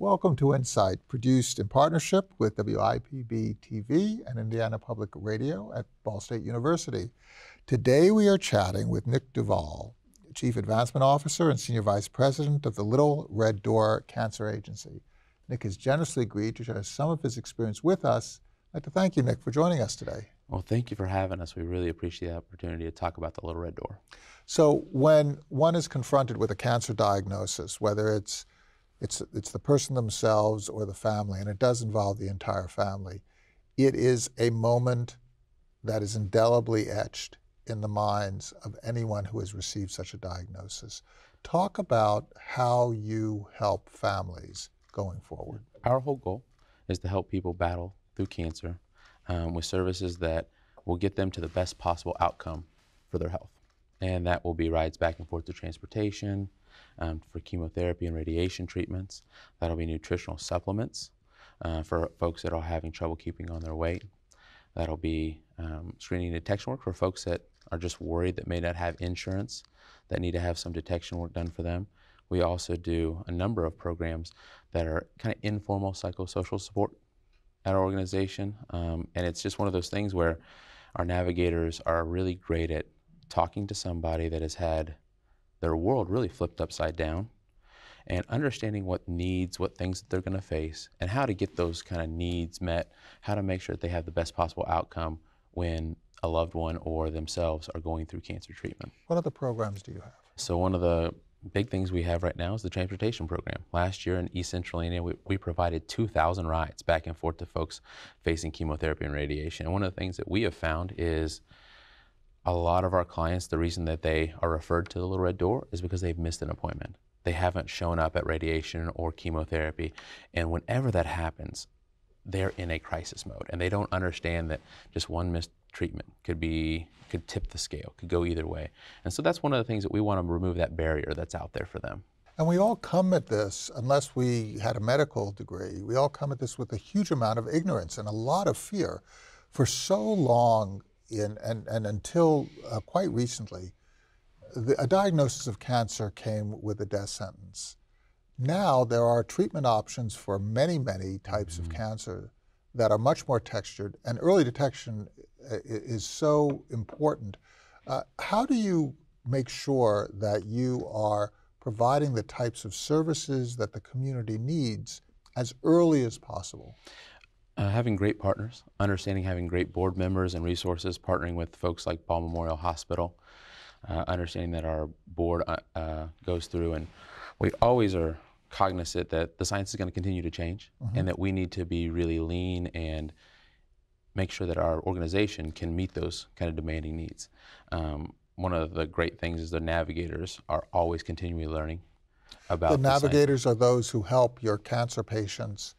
Welcome to INSIGHT, produced in partnership with WIPB-TV and Indiana Public Radio at Ball State University. Today we are chatting with Nick Duvall, Chief Advancement Officer and Senior Vice President of the Little Red Door Cancer Agency. Nick has generously agreed to share some of his experience with us. I'd like to thank you, Nick, for joining us today. Well, thank you for having us. We really appreciate the opportunity to talk about the Little Red Door. So when one is confronted with a cancer diagnosis, whether it's the person themselves or the family, and it does involve the entire family, it is a moment that is indelibly etched in the minds of anyone who has received such a diagnosis. Talk about how you help families going forward. Our whole goal is to help people battle through cancer with services that will get them to the best possible outcome for their health. And that will be rides back and forth to transportation, for chemotherapy and radiation treatments. That'll be nutritional supplements for folks that are having trouble keeping on their weight. That'll be screening detection work for folks that are just worried that may not have insurance, that need to have some detection work done for them. We also do a number of programs that are kind of informal psychosocial support at our organization. And it's just one of those things where our navigators are really great at talking to somebody that has had their world really flipped upside down, and understanding what needs, what things that they're going to face, and how to get those kind of needs met, how to make sure that they have the best possible outcome when a loved one or themselves are going through cancer treatment. What other programs do you have? So one of the big things we have right now is the transportation program. Last year in East Central Indiana, we provided 2,000 rides back and forth to folks facing chemotherapy and radiation. And one of the things that we have found is a lot of our clients, the reason that they are referred to the Little Red Door is because they've missed an appointment. They haven't shown up at radiation or chemotherapy. And whenever that happens, they're in a crisis mode, and they don't understand that just one missed treatment could tip the scale, could go either way. And so that's one of the things that we want to remove, that barrier that's out there for them. And we all come at this, unless we had a medical degree, we all come at this with a huge amount of ignorance and a lot of fear. For so long, and until quite recently, a diagnosis of cancer came with a death sentence. Now there are treatment options for many, many types of cancer that are much more textured, and early detection is so important. How do you make sure that you are providing the types of services that the community needs as early as possible? Having great partners, having great board members and resources, partnering with folks like Ball Memorial Hospital, understanding that our board goes through, and we always are cognizant that the science is going to continue to change, and that we need to be really lean and make sure that our organization can meet those kind of demanding needs. One of the great things is the navigators are always continually learning about the navigators science. Are those who help your cancer patients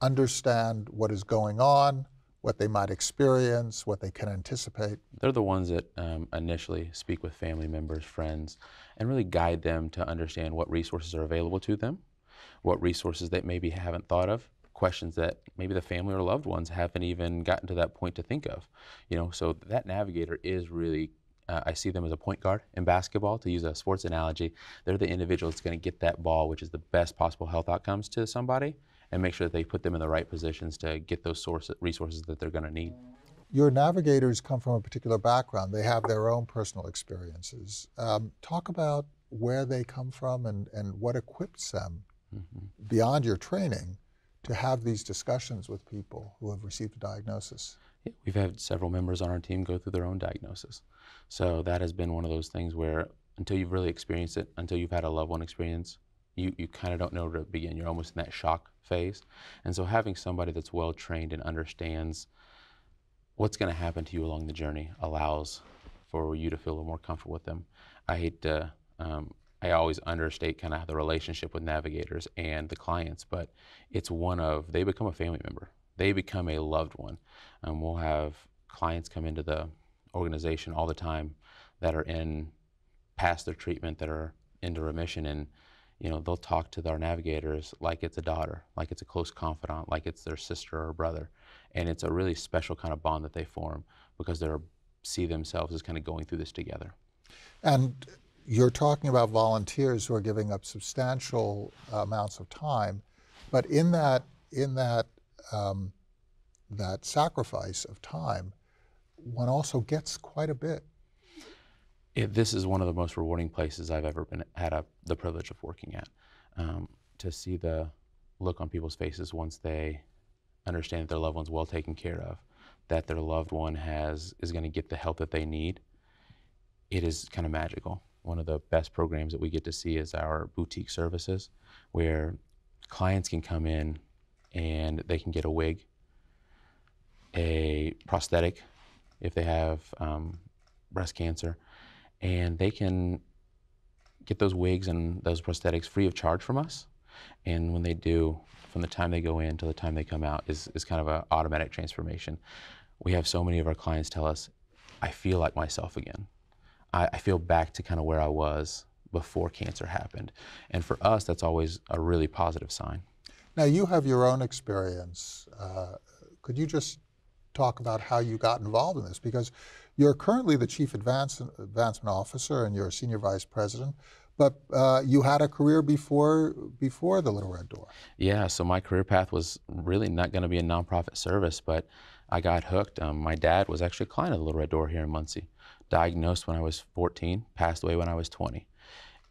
understand what is going on, what they might experience, what they can anticipate. They're the ones that initially speak with family members, friends, and really guide them to understand what resources are available to them, what resources they maybe haven't thought of, questions that maybe the family or loved ones haven't even gotten to that point to think of. You know, so that navigator is really, I see them as a point guard in basketball, to use a sports analogy. They're the individual that's going to get that ball, which is the best possible health outcomes to somebody, and make sure that they put them in the right positions to get those resources that they're going to need. Your navigators come from a particular background. They have their own personal experiences. Talk about where they come from and what equips them beyond your training to have these discussions with people who have received a diagnosis. Yeah, we've had several members on our team go through their own diagnosis. So that has been one of those things where until you've really experienced it, until you've had a loved one experience, you kind of don't know where to begin. You're almost in that shock phase. And so having somebody that's well trained and understands what's going to happen to you along the journey allows for you to feel a little more comfortable with them. I hate to, I always understate kind of the relationship with navigators and the clients, but it's one of, they become a family member. They become a loved one. We'll have clients come into the organization all the time that are in past their treatment, that are into remission, and you know, they'll talk to our navigators like it's a daughter, like it's a close confidant, like it's their sister or brother. And it's a really special kind of bond that they form because they see themselves as kind of going through this together. And you're talking about volunteers who are giving up substantial amounts of time But in that sacrifice of time, one also gets quite a bit. This is one of the most rewarding places I've ever been the privilege of working at. To see the look on people's faces once they understand that their loved one's well taken care of, that their loved one is going to get the help that they need, it is kind of magical. One of the best programs that we get to see is our boutique services, where clients can come in and they can get a wig, a prosthetic if they have breast cancer, and they can get those wigs and those prosthetics free of charge from us. And when they do, from the time they go in to the time they come out is kind of an automatic transformation. We have so many of our clients tell us, I feel like myself again. I feel back to kind of where I was before cancer happened. And for us, that's always a really positive sign. Now, you have your own experience. Could you just talk about how you got involved in this? Because you're currently the Chief Advancement Officer and you're a Senior Vice President, but you had a career before the Little Red Door. Yeah, so my career path was really not going to be a nonprofit service, but I got hooked. My dad was actually a client of the Little Red Door here in Muncie, diagnosed when I was 14, passed away when I was 20.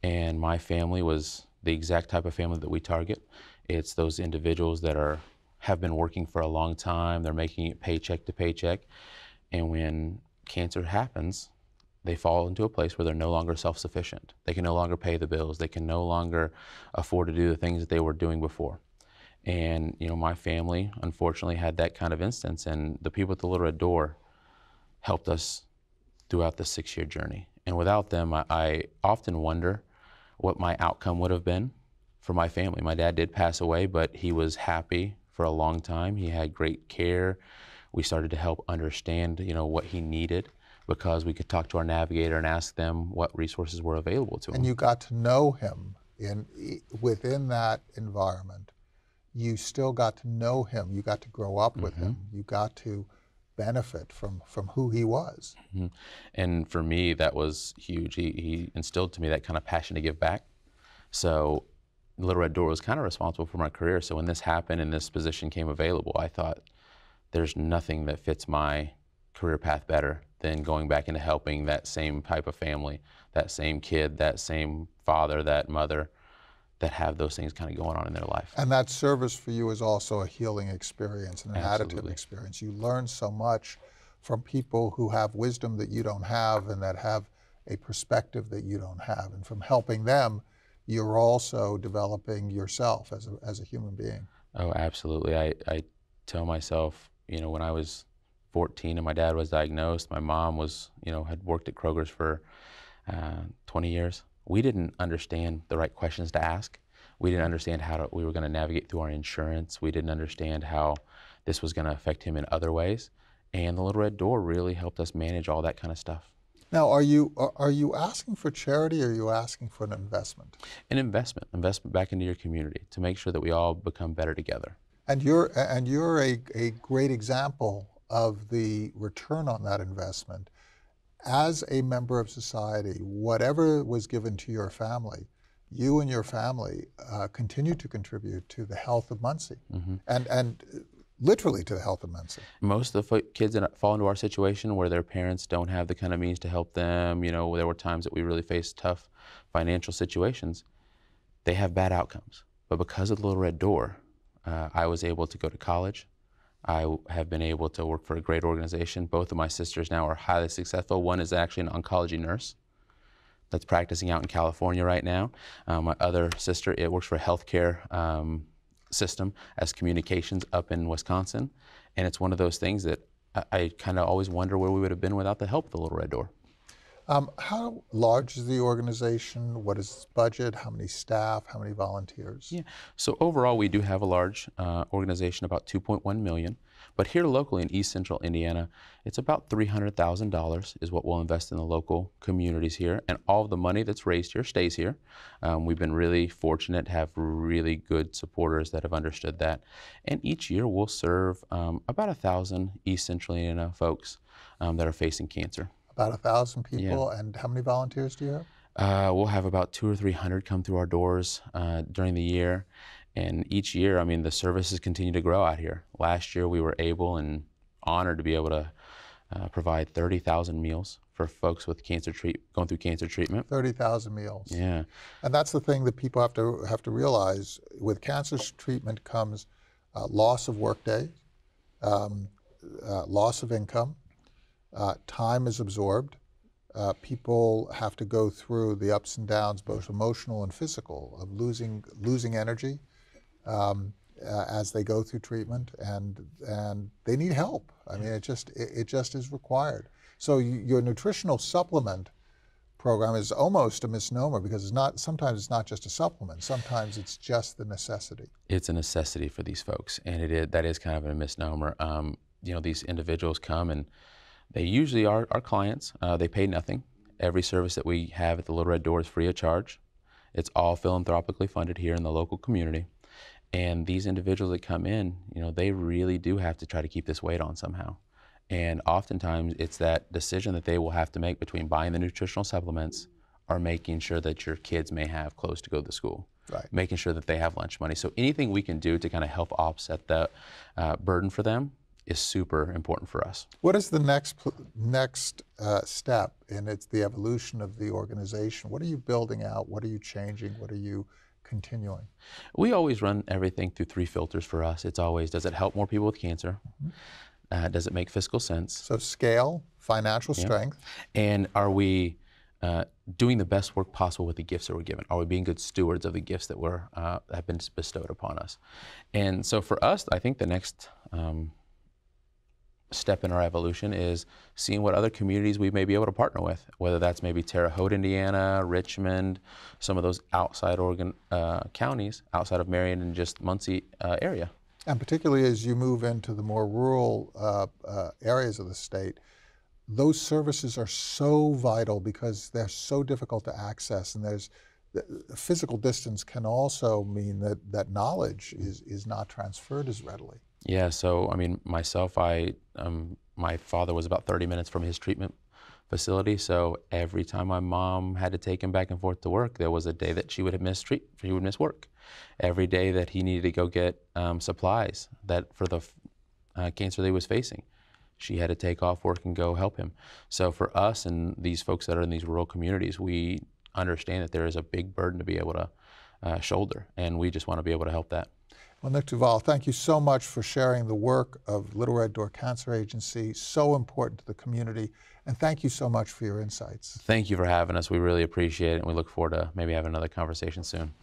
And my family was the exact type of family that we target. It's those individuals that have been working for a long time, they're making it paycheck to paycheck, and when cancer happens, they fall into a place where they're no longer self-sufficient. They can no longer pay the bills. They can no longer afford to do the things that they were doing before. And you know, my family unfortunately had that kind of instance, and the people at the Little Red Door helped us throughout the 6-year journey. And without them, I often wonder what my outcome would have been for my family. My dad did pass away, but he was happy for a long time. He had great care. We started to help understand, you know, what he needed, because we could talk to our navigator and ask them what resources were available to him. And you got to know him within that environment. You still got to know him. You got to grow up with him. You got to benefit from who he was. And for me, that was huge. He instilled to me that kind of passion to give back. So Little Red Door was kind of responsible for my career. So when this happened and this position came available, I thought, there's nothing that fits my career path better than going back into helping that same type of family, that same kid, that same father, that mother, that have those things kind of going on in their life. And that service for you is also a healing experience and an additive experience. You learn so much from people who have wisdom that you don't have and that have a perspective that you don't have. And from helping them, you're also developing yourself as a human being. Oh, absolutely. I tell myself, you know, when I was 14 and my dad was diagnosed, my mom was, you know, had worked at Kroger's for 20 years. We didn't understand the right questions to ask. We didn't understand we were going to navigate through our insurance. We didn't understand how this was going to affect him in other ways. And the Little Red Door really helped us manage all that kind of stuff. Now, are you asking for charity, or are you asking for an investment? An investment back into your community to make sure that we all become better together. And you're a great example of the return on that investment. As a member of society, whatever was given to your family, you and your family continue to contribute to the health of Muncie, and literally to the health of Muncie. Most of the kids that fall into our situation where their parents don't have the kind of means to help them, you know, there were times that we really faced tough financial situations. They have bad outcomes, but because of the Little Red Door, I was able to go to college. I have been able to work for a great organization. Both of my sisters now are highly successful. One is actually an oncology nurse that's practicing out in California right now. My other sister, it works for a healthcare system as communications up in Wisconsin. And it's one of those things that I kind of always wonder where we would have been without the help of the Little Red Door. How large is the organization? What is its budget? How many staff? How many volunteers? Yeah. So overall, we do have a large organization, about 2.1 million. But here locally in East Central Indiana, it's about $300,000 is what we'll invest in the local communities here. And all of the money that's raised here stays here. We've been really fortunate to have really good supporters that have understood that. And each year we'll serve about 1,000 East Central Indiana folks that are facing cancer. About 1,000 people, yeah. And how many volunteers do you have? We'll have about 200 or 300 come through our doors during the year, And each year, I mean, the services continue to grow out here. Last year, we were able and honored to be able to provide 30,000 meals for folks with going through cancer treatment. 30,000 meals. Yeah. And that's the thing that people have to realize. With cancer treatment comes loss of work days, loss of income, time is absorbed. People have to go through the ups and downs, both emotional and physical, of losing energy as they go through treatment, and they need help. I mean, it just is required. So your nutritional supplement program is almost a misnomer, because it's not. Sometimes it's not just a supplement. Sometimes it's just the necessity. It's a necessity for these folks, and that is kind of a misnomer. You know, these individuals come and. They usually are our clients. They pay nothing. Every service that we have at the Little Red Door is free of charge. It's all philanthropically funded here in the local community. And these individuals that come in, you know, they really do have to try to keep this weight on somehow. And oftentimes it's that decision that they will have to make between buying the nutritional supplements or making sure that your kids may have clothes to go to school. Right. Making sure that they have lunch money. So anything we can do to kind of help offset that burden for them is super important for us. What is the next step in the evolution of the organization? What are you building out? What are you changing? What are you continuing? We always run everything through three filters for us. It's always, does it help more people with cancer? Mm-hmm. Does it make fiscal sense? So scale, financial strength. And are we doing the best work possible with the gifts that we're given? Are we being good stewards of the gifts that have been bestowed upon us? And so for us, I think the next step in our evolution is seeing what other communities we may be able to partner with, whether that's maybe Terre Haute, Indiana, Richmond, some of those outside Oregon counties, outside of Marion and just Muncie area. And particularly as you move into the more rural areas of the state, those services are so vital because they're so difficult to access, and the physical distance can also mean that knowledge is not transferred as readily. Yeah, so I mean, myself, my father was about 30 minutes from his treatment facility, so every time my mom had to take him back and forth to work, there was a day that she would miss work. Every day that he needed to go get supplies for the cancer that he was facing, she had to take off work and go help him. So for us and these folks that are in these rural communities, we understand that there is a big burden to be able to shoulder, and we just want to be able to help that. Well, Nick Duvall, thank you so much for sharing the work of Little Red Door Cancer Agency, so important to the community, and thank you so much for your insights. Thank you for having us. We really appreciate it, and we look forward to maybe having another conversation soon.